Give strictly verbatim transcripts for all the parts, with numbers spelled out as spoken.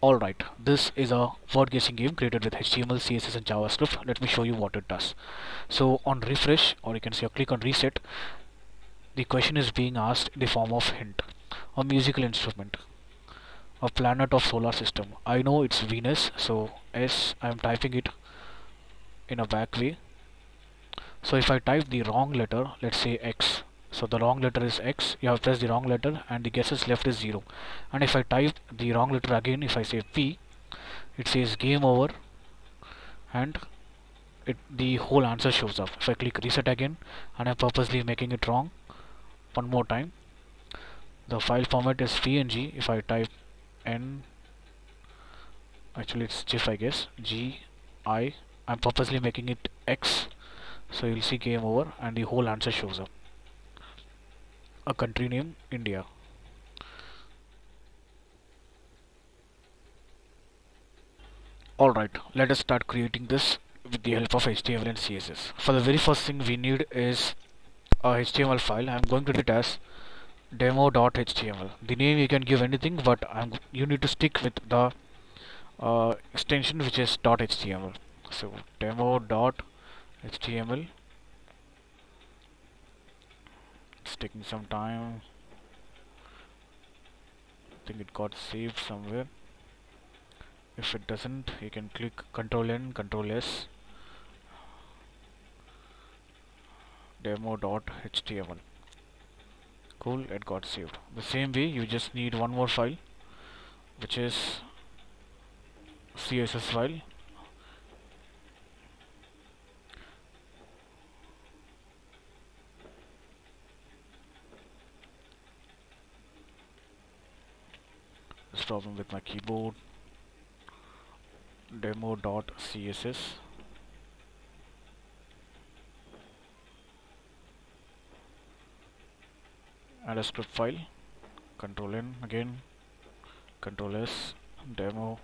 Alright, this is a word guessing game created with H T M L, C S S and JavaScript. Let me show you what it does. So on refresh, or you can say click on reset, the question is being asked in the form of hint. A musical instrument, a planet of solar system. I know it's Venus, so S, I'm typing it in a back way. So if I type the wrong letter, let's say X, so the wrong letter is X, you have pressed the wrong letter and the guesses left is zero. And if I type the wrong letter again, if I say P, it says game over and it, the whole answer shows up. If I click reset again, and I'm purposely making it wrong one more time, the file format is P N G. If I type N, actually it's GIF I guess, G, I, I'm purposely making it X, so you'll see game over and the whole answer shows up. A country name, India. Alright, let us start creating this with the help of H T M L and C S S. For the very first thing we need is a H T M L file. I'm going to do it as demo dot H T M L. The name you can give anything, but I'm, you need to stick with the uh, extension which is .html. So demo dot H T M L. It's taking some time. I think it got saved somewhere. If it doesn't, you can click control N, control S. demo dot H T M L. Cool, it got saved. The same way, you just need one more file, which is C S S file. Problem with my keyboard. Demo dot C S S. Add a script file. control N again. control S. Demo.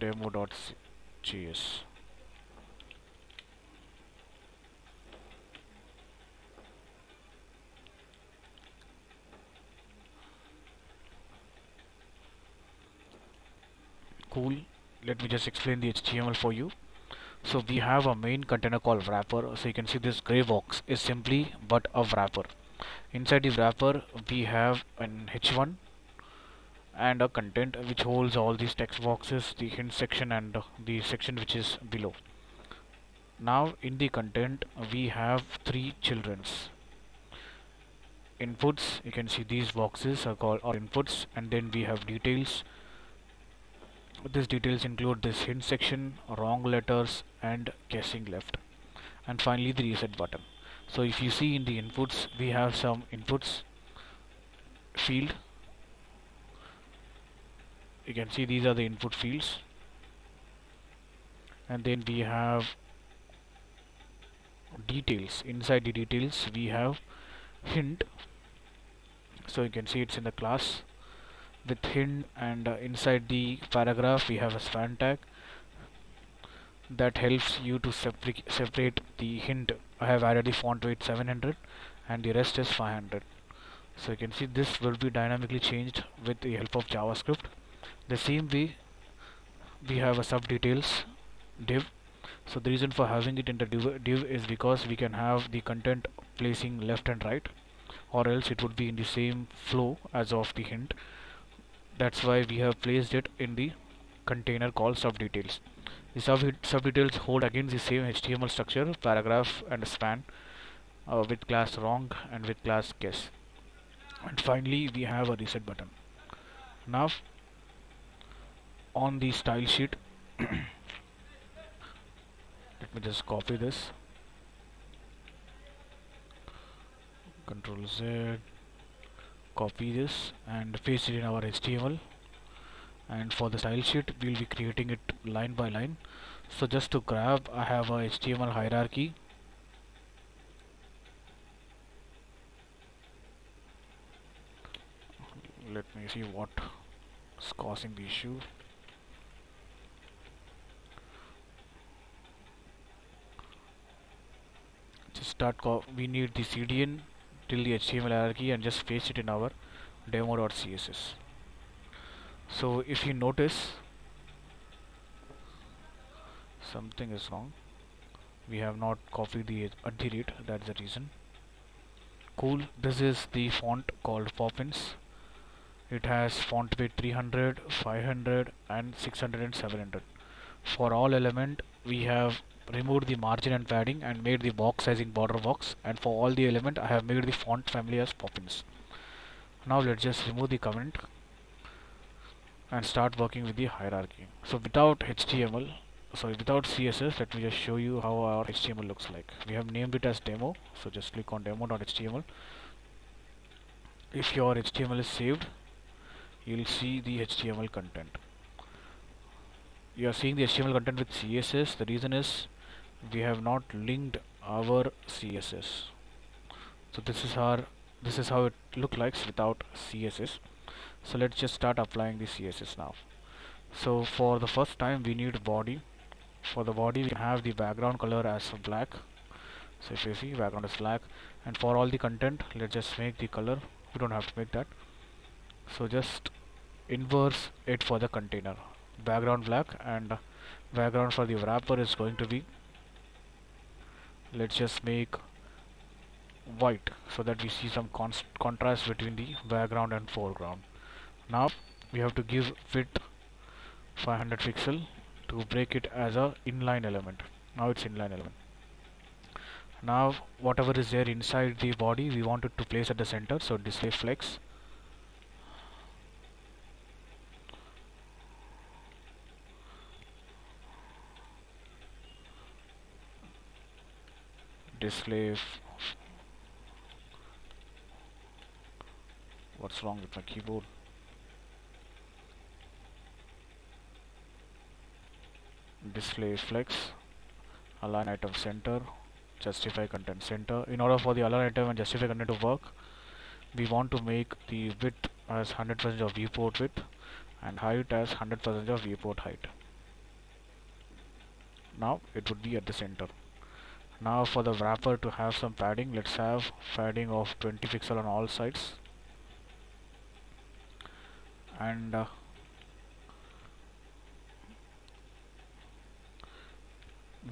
demo dot J S. Cool. Let me just explain the H T M L for you. So we have a main container called wrapper. So you can see this gray box is simply but a wrapper. Inside the wrapper we have an H one and a content which holds all these text boxes, the hint section and the section which is below. Now in the content we have three children's inputs. You can see these boxes are called our inputs, and then we have details. These details include this hint section, wrong letters and guessing left, and finally the reset button. So if you see in the inputs we have some inputs field. You can see these are the input fields, and then we have details. Inside the details we have hint, so you can see it's in the class with hint, and uh, inside the paragraph we have a span tag that helps you to separate the hint. I have added the font weight seven hundred and the rest is five hundred. So you can see this will be dynamically changed with the help of JavaScript. The same way we have a sub details div. So the reason for having it in the div, div is because we can have the content placing left and right, or else it would be in the same flow as of the hint. That's why we have placed it in the container called subdetails. The sub subdetails hold again the same H T M L structure, paragraph and span, uh, with class wrong and with class guess. And finally we have a reset button. Now on the style sheet let me just copy this, control Z, copy this and paste it in our H T M L. And for the style sheet we'll be creating it line by line. So just to grab, I have a H T M L hierarchy, let me see what is causing the issue. Just start, we need the C D N till the H T M L hierarchy and just paste it in our demo.css. So if you notice, something is wrong. We have not copied the delete, that's the reason. Cool, this is the font called Poppins. It has font weight three hundred, five hundred and six hundred and seven hundred. For all element we have removed the margin and padding and made the box sizing border box, and for all the element I have made the font family as Poppins. Now let's just remove the comment and start working with the hierarchy. So without H T M L, so without C S S, let me just show you how our H T M L looks like. We have named it as demo, so just click on demo.html. If your H T M L is saved, you'll see the H T M L content. You are seeing the H T M L content with C S S. The reason is we have not linked our C S S. So this is our this is how it looks like without C S S. So let's just start applying the C S S now. So for the first time we need body. For the body we have the background color as black. So if you see, background is black, and for all the content let's just make the color. You don't have to make that. So just inverse it for the container. Background black, and background for the wrapper is going to be, let's just make white so that we see some const contrast between the background and foreground. Now we have to give width five hundred pixel to break it as a inline element. Now it's inline element. Now whatever is there inside the body we want it to place at the center, so display flex. Display f what's wrong with my keyboard? Display flex, align item center, justify content center. In order for the align item and justify content to work, we want to make the width as one hundred percent of viewport width and height as one hundred percent of viewport height. Now it would be at the center. Now for the wrapper to have some padding, let's have padding of twenty pixel on all sides, and uh,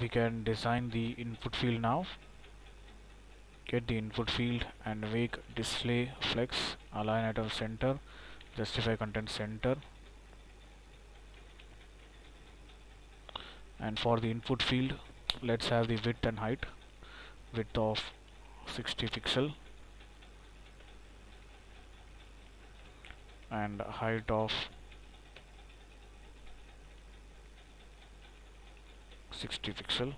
we can design the input field now. Get the input field and make display flex, align item center, justify content center, and for the input field let's have the width and height, width of sixty pixel and height of sixty pixel.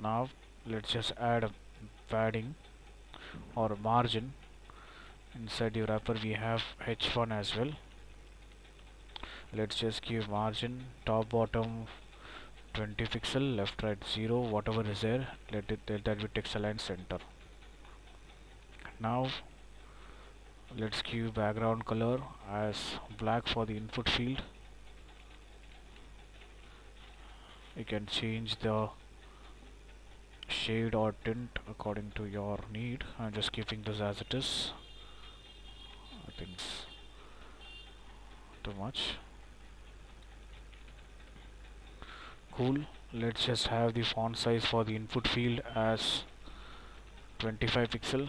Now let's just add a padding or a margin. Inside the wrapper we have H one as well. Let's just give margin top bottom twenty pixel, left right zero, whatever is there, let it let that be text align center. Now let's give background color as black for the input field. You can change the shade or tint according to your need. I'm just keeping this as it is. I think it's too much. Cool, let's just have the font size for the input field as twenty-five pixel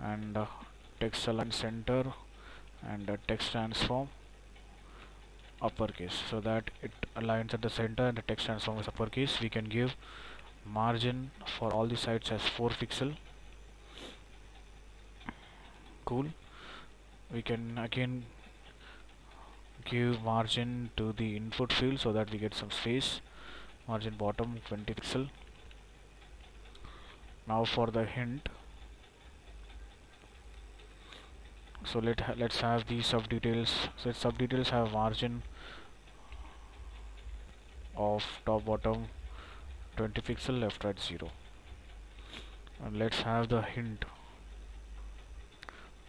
and uh, text align center and uh, text transform uppercase, so that it aligns at the center and the text transform is uppercase. We can give margin for all the sides as four pixel. Cool, we can again give margin to the input field so that we get some space. Margin bottom twenty pixel. Now for the hint, so let ha let's have the sub details. So sub details have margin of top bottom twenty pixel, left right zero, and let's have the hint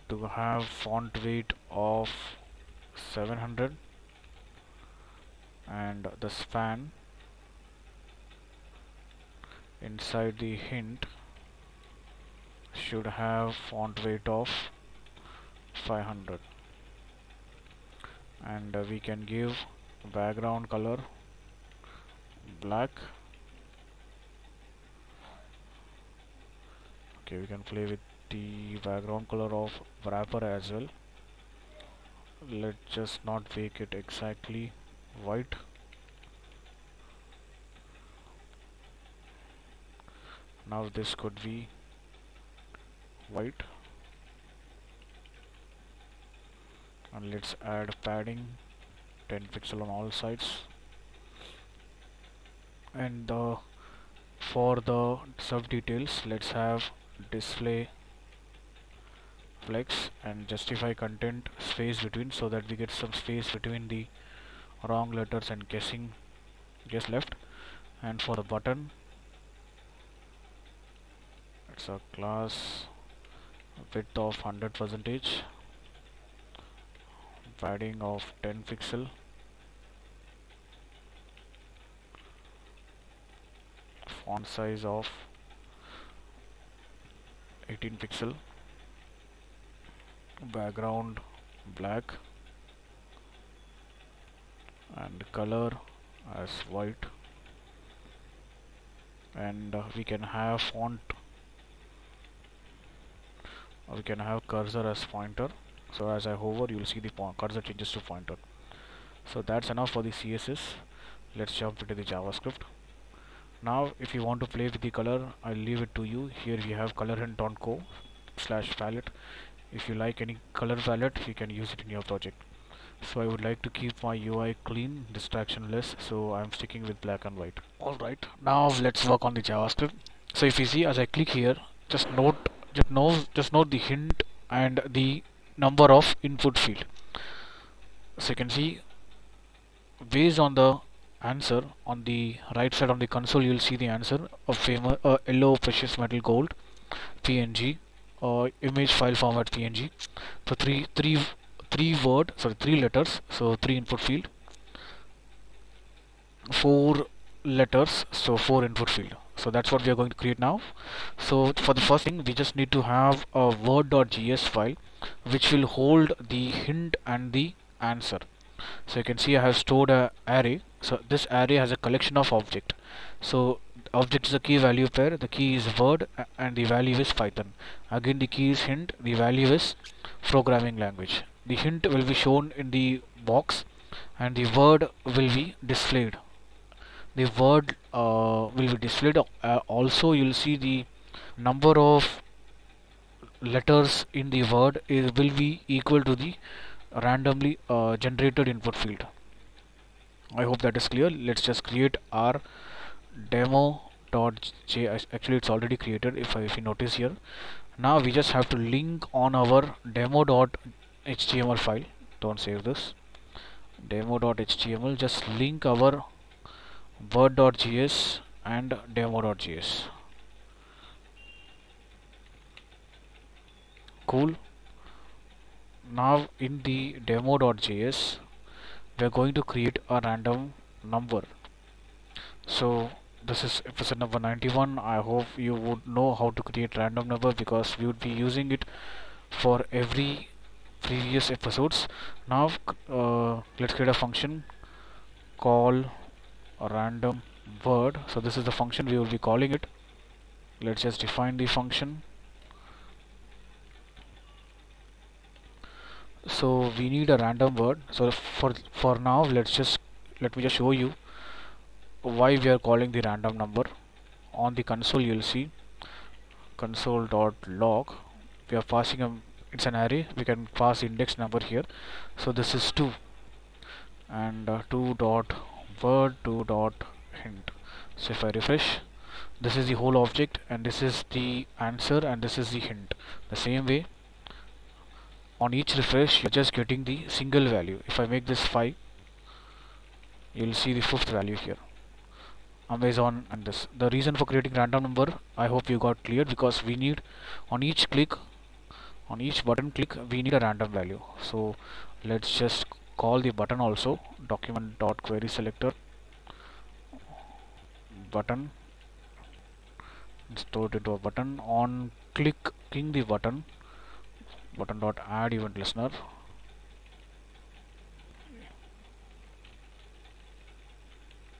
to have font weight of seven hundred and the span inside the hint should have font weight of five hundred, and uh, we can give background color black. Okay, we can play with the background color of wrapper as well. Let's just not make it exactly white. Now this could be white, and let's add padding ten pixel on all sides. And uh, for the sub details, let's have display flex and justify content space between, so that we get some space between the wrong letters and guessing guess left. And for the button, it's a class width of one hundred percentage, padding of ten pixel, font size of eighteen pixel, background black, and color as white. And uh, we can have font, we can have cursor as pointer, so as I hover you'll see the cursor changes to pointer. So that's enough for the C S S. Let's jump into the JavaScript. Now if you want to play with the color, I'll leave it to you. Here we have colorhint.co slash palette. If you like any color palette, you can use it in your project. So I would like to keep my U I clean, distractionless, so I'm sticking with black and white. Alright, now let's work on the JavaScript. So if you see, as I click here, just note just note, just note the hint and the number of input field. So you can see, based on the answer on the right side on the console, you'll see the answer of famous uh, yellow, precious metal, gold, P N G, uh, image file format P N G. So three, three, three word, sorry, three letters. So three input field, four letters, so four input field. So that's what we are going to create now. So for the first thing, we just need to have a word.js file which will hold the hint and the answer. So you can see I have stored a array. So this array has a collection of object. So object is a key value pair, the key is word and the value is Python. Again the key is hint, the value is programming language. The hint will be shown in the box and the word will be displayed. The word uh, will be displayed. Uh, also you'll see the number of letters in the word is will be equal to the randomly uh, generated input field. I hope that is clear. Let's just create our demo.js. Actually it's already created, if, I, if you notice here. Now we just have to link on our demo.html file. Don't save this. demo.html, just link our word.js and demo.js. Cool. Now in the demo.js we are going to create a random number. So this is episode number ninety-one. I hope you would know how to create random number, because we would be using it for every previous episodes. Now uh, let's create a function, call a random word. So this is the function we will be calling it. Let's just define the function. So we need a random word. So for for now, let's just let me just show you why we are calling the random number. On the console you'll see console.log, we are passing a, it's an array, we can pass index number here. So this is two, and uh, two dot word, two dot hint. So if I refresh, this is the whole object, and this is the answer, and this is the hint. The same way, on each refresh you're just getting the single value. If I make this five, you'll see the fifth value here. Amazon. And this, the reason for creating random number, I hope you got clear, because we need on each click on each button click we need a random value. So let's just call the button also, document.querySelector button, store it into a button. On clicking the button, button.add event listener,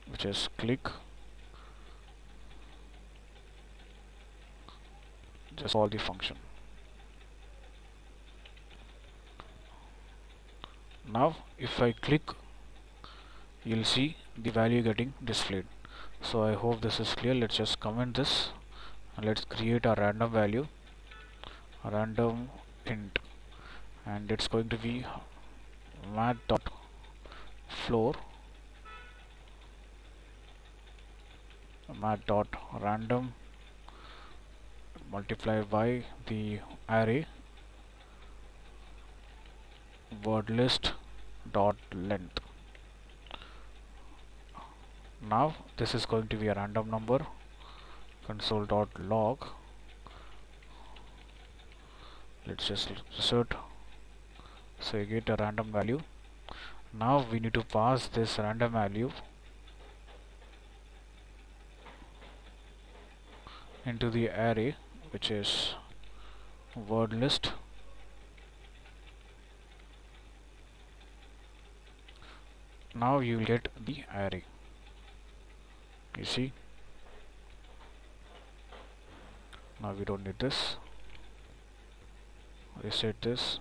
which is click, just call the function. Now if I click, you'll see the value getting displayed. So I hope this is clear. Let's just comment this and let's create a random value, a random int, and it's going to be math.floor, math.random multiply by the array word list dot length. Now this is going to be a random number, console.log. Let's just insert, so you get a random value. Now we need to pass this random value into the array, which is word list . Now you will get the array. You see, now we don't need this, reset this.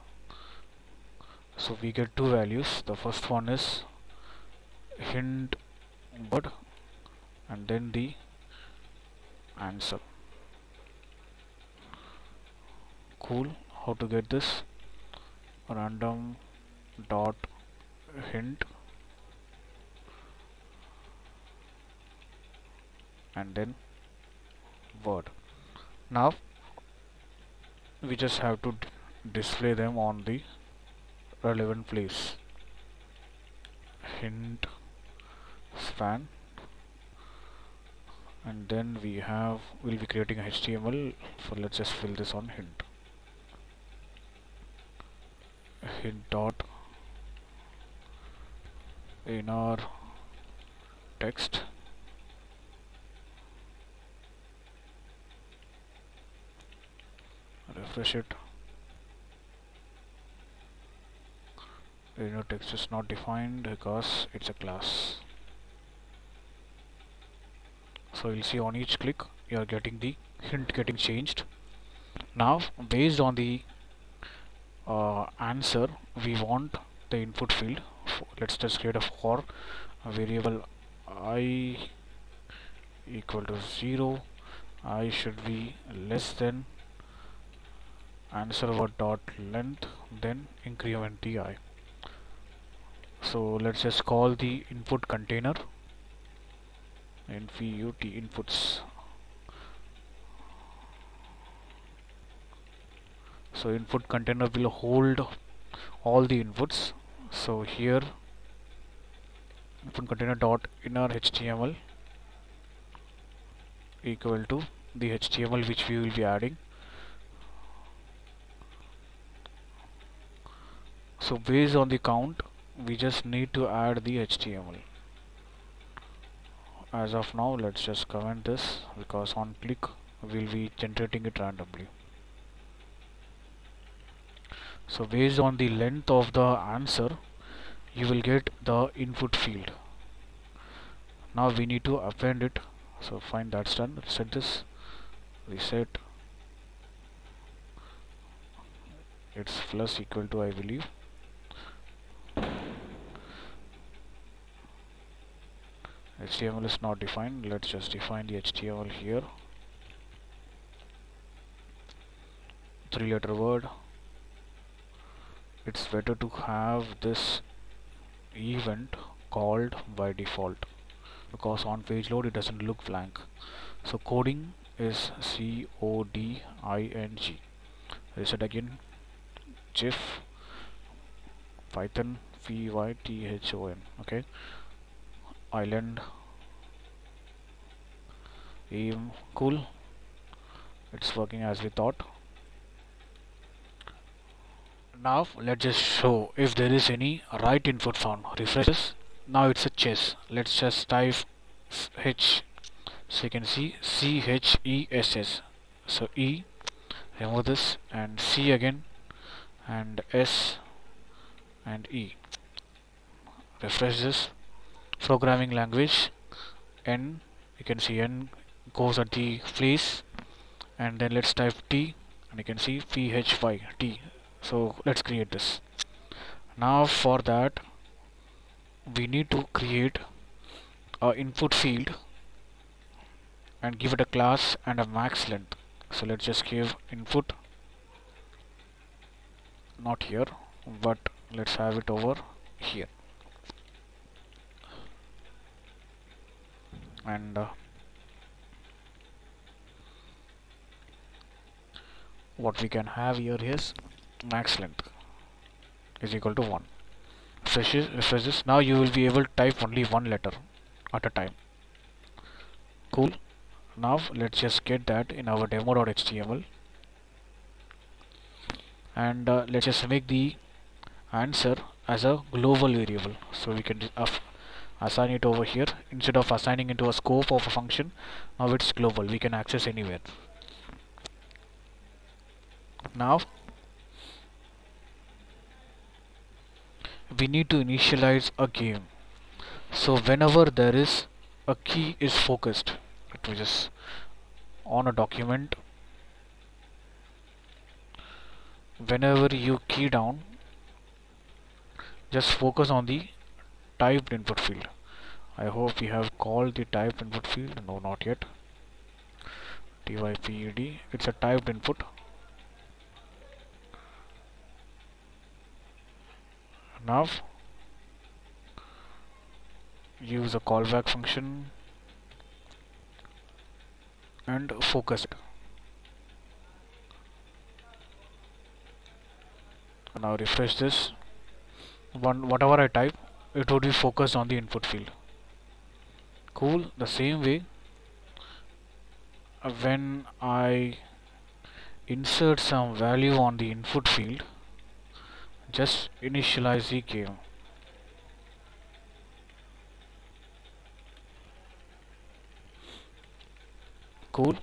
So we get two values. The first one is hint word and then the answer. Cool. How to get this? Random dot hint and then word. Now we just have to display them on the relevant place. Hint span, and then we have we'll be creating a H T M L. So let's just fill this on hint. Hint dot in our text. Refresh it. You know, text is not defined because it's a class. So you'll see on each click you are getting the hint getting changed. Now based on the uh, answer, we want the input field. Let's just create a for variable I equal to zero. I should be less than answer word dot length, then increment the I. So let's just call the input container input inputs. So input container will hold all the inputs. So here input container dot inner H T M L equal to the H T M L which we will be adding. So based on the count, we just need to add the H T M L. As of now, let's just comment this because on click we'll be generating it randomly. So based on the length of the answer, you will get the input field. Now we need to append it. So fine, that's done. Set this. Reset. It's plus equal to, I believe. H T M L is not defined. Let's just define the H T M L here. Three letter word. It's better to have this event called by default because on page load it doesn't look blank. So coding is C O D I N G. Reset again. GIF Python P Y T H O N. Okay. Island aim. Cool, it's working as we thought. Now let's just show if there is any right input found. Refreshes. Now it's a chess. Let's just type H. So you can see C H E S S. So E, remove this, and C again, and S, and E. Refresh this. Programming language N. You can see N goes at the place, and then let's type T, and you can see P H Y T. So let's create this. Now for that we need to create a input field and give it a class and a max length. So let's just give input, not here, but let's have it over here, and uh, what we can have here is max length is equal to one. Refresh this. Now you will be able to type only one letter at a time. Cool. Now let's just get that in our demo dot H T M L, and uh, let's just make the answer as a global variable. So we can assign it over here instead of assigning into a scope of a function. Now it's global, we can access anywhere. Now we need to initialize a game. So whenever there is a key is focused, let me just on a document, whenever you key down, just focus on the typed input field. I hope you have called the typed input field. No, not yet. T Y P E D, it's a typed input. Now use a callback function and focus it. Now refresh this. One whatever I type, it would be focused on the input field. Cool. The same way, when I insert some value on the input field, just initialize the game. Cool.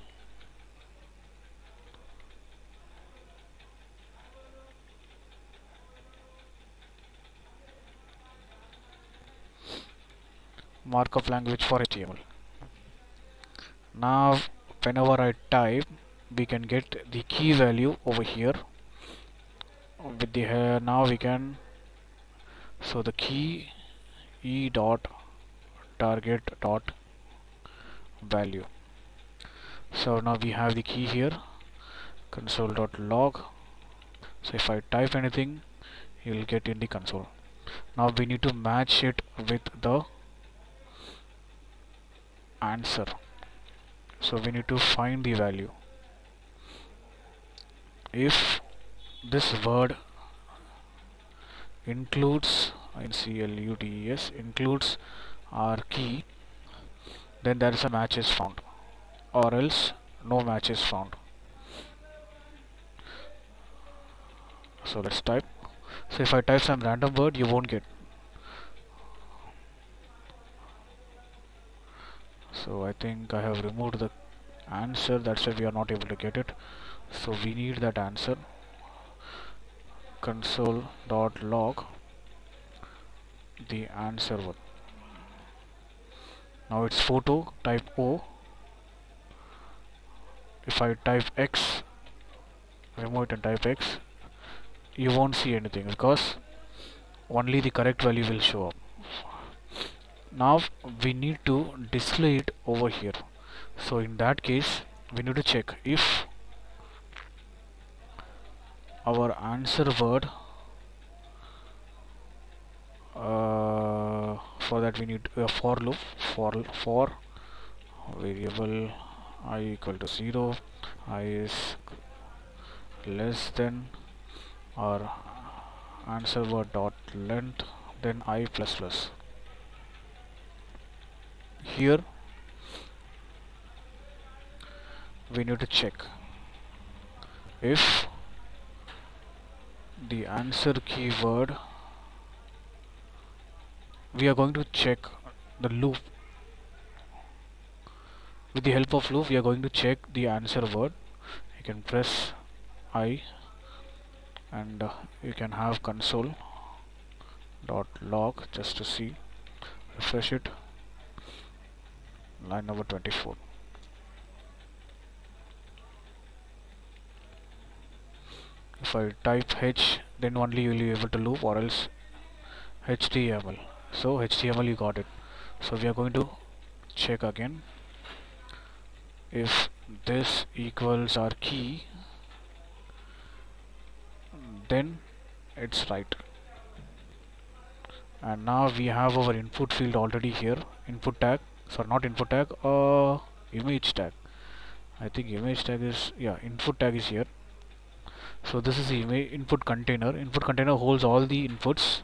Markup language for H T M L. Now whenever I type, we can get the key value over here with the uh, now we can so the key e dot target dot value. So now we have the key here, console dot log. So if I type anything, you will get in the console. Now we need to match it with the answer, so we need to find the value. If this word includes includes includes our key, then there is a match is found, or else no match is found. So let's type. So if I type some random word, you won't get. So I think I have removed the answer, that's why we are not able to get it. So we need that answer. Console.log the answer one. Now it's photo, type O. If I type X, remove it and type X, you won't see anything because only the correct value will show up. Now we need to display it over here. So in that case, we need to check if our answer word, uh, for that we need a for loop, for for variable I equal to zero, I is less than our answer word dot length, then I plus plus. Here we need to check if the answer keyword, we are going to check the loop. With the help of loop, we are going to check the answer word. You can press I and uh, you can have console dot log just to see. Refresh it. Line number twenty-four. If I type H, then only you will be able to loop, or else H T M L. So H T M L, you got it. So we are going to check again. If this equals our key, then it's right. And now we have our input field already here. Input tag, sorry, not input tag, uh, image tag. I think image tag is, yeah, input tag is here. So this is the input container. Input container holds all the inputs.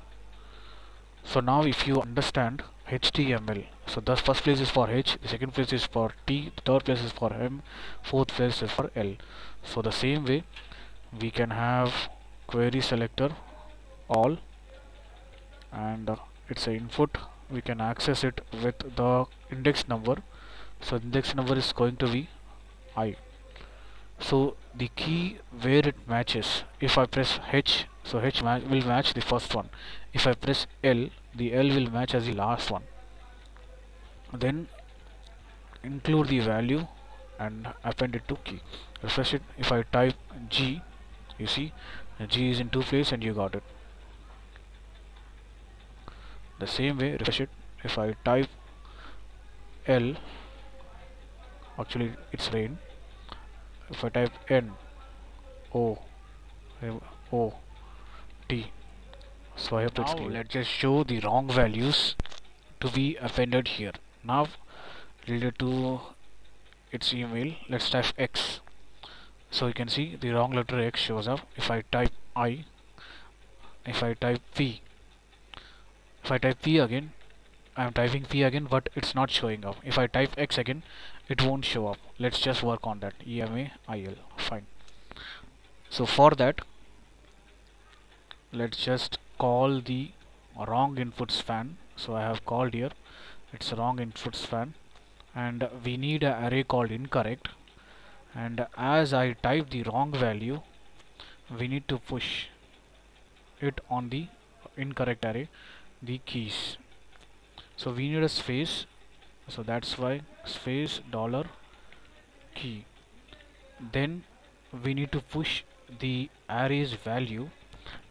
So now if you understand H T M L, so the first place is for H, the second place is for T, the third place is for M, fourth place is for L. So the same way we can have query selector all, and uh, it's an input. We can access it with the index number. So index number is going to be I. So the key where it matches, if I press H, so H ma will match the first one. If I press L, the L will match as the last one. Then include the value and append it to key. Refresh it. If I type G, you see G is in two places and you got it. The same way, refresh it. If I type L, actually it's rain. If I type N O O T, so I have to explain. Let's just show the wrong values to be appended here. Now related to its email, let's type X. So you can see the wrong letter X shows up. If I type I, if I type P, if I type P again, I am typing P again, but it's not showing up. If I type X again, it won't show up. Let's just work on that. E M A I L, fine. So for that, let's just call the wrong input span. So I have called here, it's wrong input span, and we need an array called incorrect. And as I type the wrong value, we need to push it on the incorrect array, the keys. So we need a space, so that's why space dollar key. Then we need to push the array's value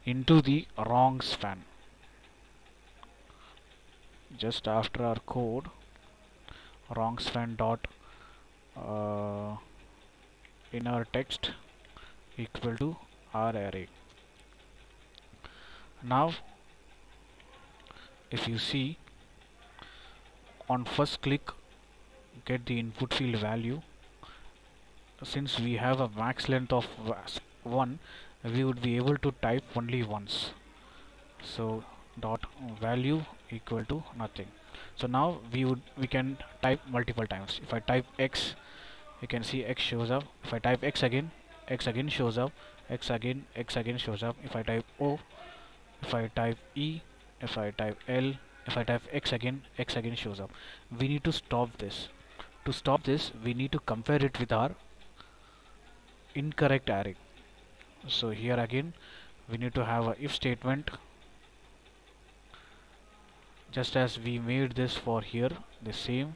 into the wrong span. Just after our code, wrong span dot uh, inner text equal to our array. Now if you see, on first click get the input field value. Since we have a max length of one, we would be able to type only once. So dot value equal to nothing. So now we would we can type multiple times. If I type X, you can see X shows up. If I type X again, X again shows up. X again, X again shows up. If I type O, if I type E, if I type L, if I type X again, X again shows up. We need to stop this. To stop this, we need to compare it with our incorrect array. So here again, we need to have a if statement. Just as we made this for here, the same.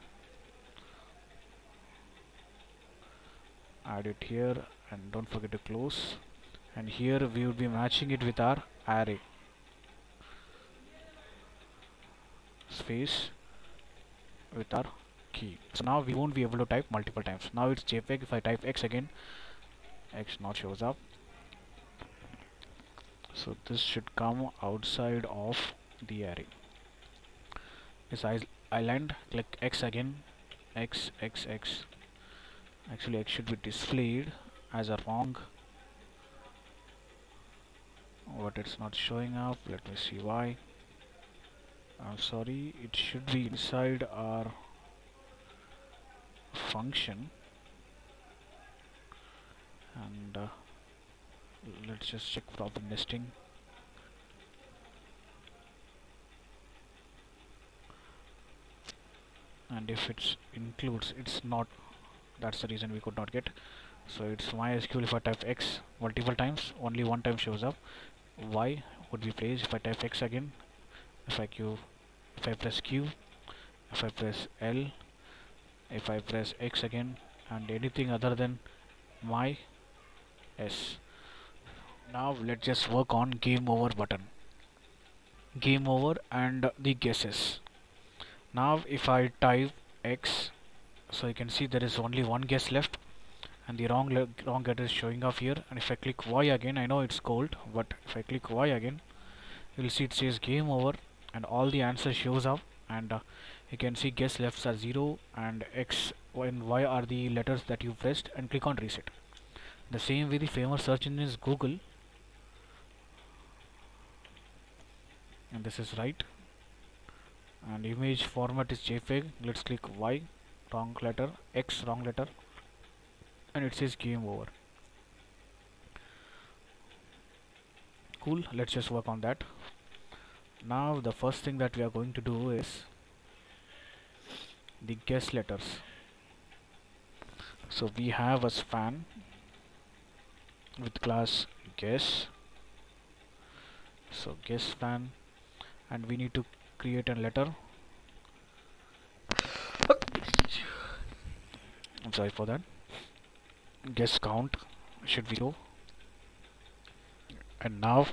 Add it here and don't forget to close. And here we will be matching it with our array. Space with our key. So now we won't be able to type multiple times. Now it's JPEG. If I type X again, X not shows up. So this should come outside of the array. This island, click X again, X, X, X. Actually X should be displayed as a wrong, but it's not showing up. Let me see why. I'm sorry, it should be inside our function, and uh, Let's just check problem nesting. And if it's includes, it's not. That's the reason we could not get. So it's MySQL. If I type X multiple times, only one time shows up. Y would be placed. If I type X again, if I Q, if I press Q, if I press L, if I press X again, and anything other than my S. Now let's just work on game over button, game over and the guesses. Now if I type X, so you can see there is only one guess left and the wrong wrong guess is showing up here. And if I click Y again, I know it's cold, but if I click Y again, you'll see it says game over and all the answer shows up. And uh, you can see guess lefts are zero and X and Y are the letters that you pressed, and click on reset. The same way the famous search engine is Google, and this is right, and image format is JPEG. Let's click Y, wrong letter, X, wrong letter, and it says game over. Cool, let's just work on that. Now the first thing that we are going to do is the guess letters. So we have a span with class guess, so guess span, and we need to create a letter. I'm sorry for that. Guess count should be zero. And now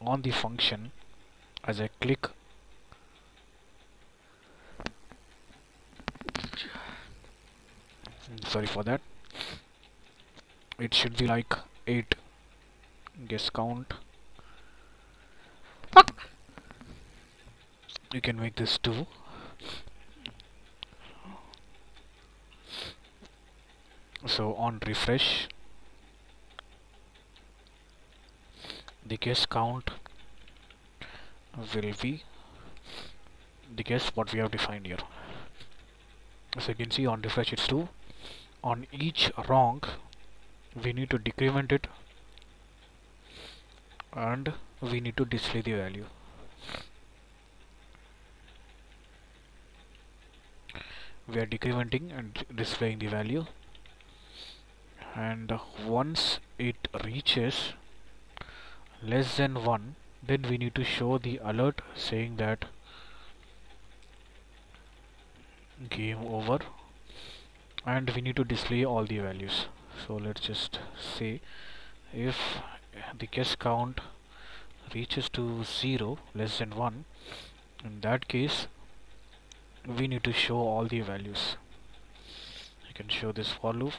on the function, as I click, sorry for that, it should be like eight guess count. You can make this two. So on refresh, the guess count will be the guess what we have defined here. So you can see on refresh it's two. On each wrong, we need to decrement it and we need to display the value. We are decrementing and displaying the value, and once it reaches less than one, then we need to show the alert saying that game over, and we need to display all the values. So let's just say if the guess count reaches to zero, less than one, in that case we need to show all the values. You can show this for loop,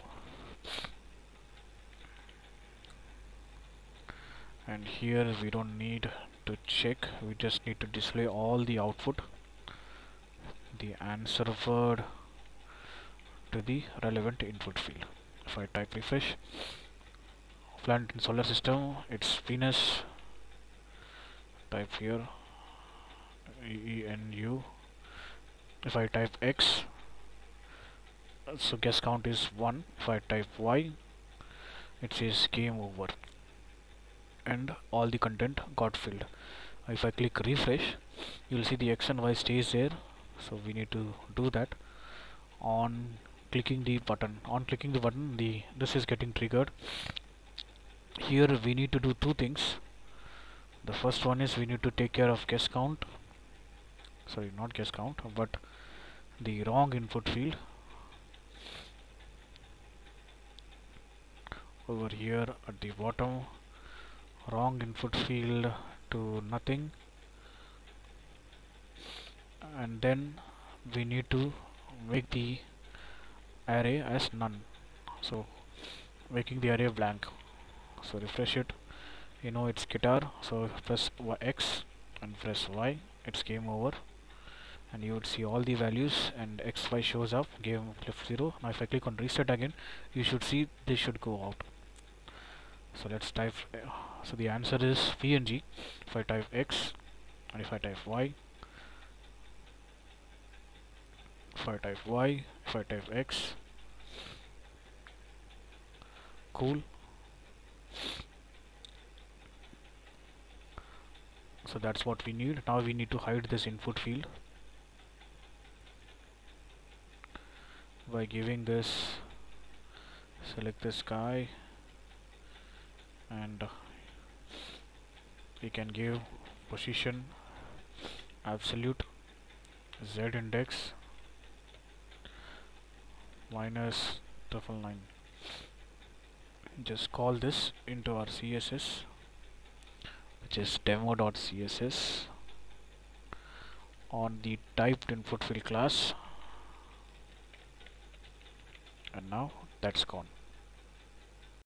and here we don't need to check, we just need to display all the output, the answer word to the relevant input field. If I type refresh, plant and solar system, it's Venus. Type here E E N U. If I type X, so guess count is one. If I type Y, it says game over, and all the content got filled. If I click refresh, you'll see the X and Y stays there, so we need to do that. On clicking the button, on clicking the button, the this is getting triggered. Here we need to do two things. The first one is we need to take care of guess count, sorry, not guess count, but the wrong input field. Over here at the bottom, wrong input field to nothing, and then we need to make the array as none, so making the array blank. So refresh it, you know it's guitar, so press X and press Y, it's game over, and you would see all the values, and X, Y shows up, game left zero. Now if I click on reset again, you should see this should go out. So let's type, so the answer is P N G. If I type X, and if I type Y, if I type Y, if I type X, cool. So that's what we need. Now we need to hide this input field by giving this, select this guy, and we can give position absolute, z index minus double nine. Just call this into our C S S, which is demo.css, on the typed input field class, and now that's gone.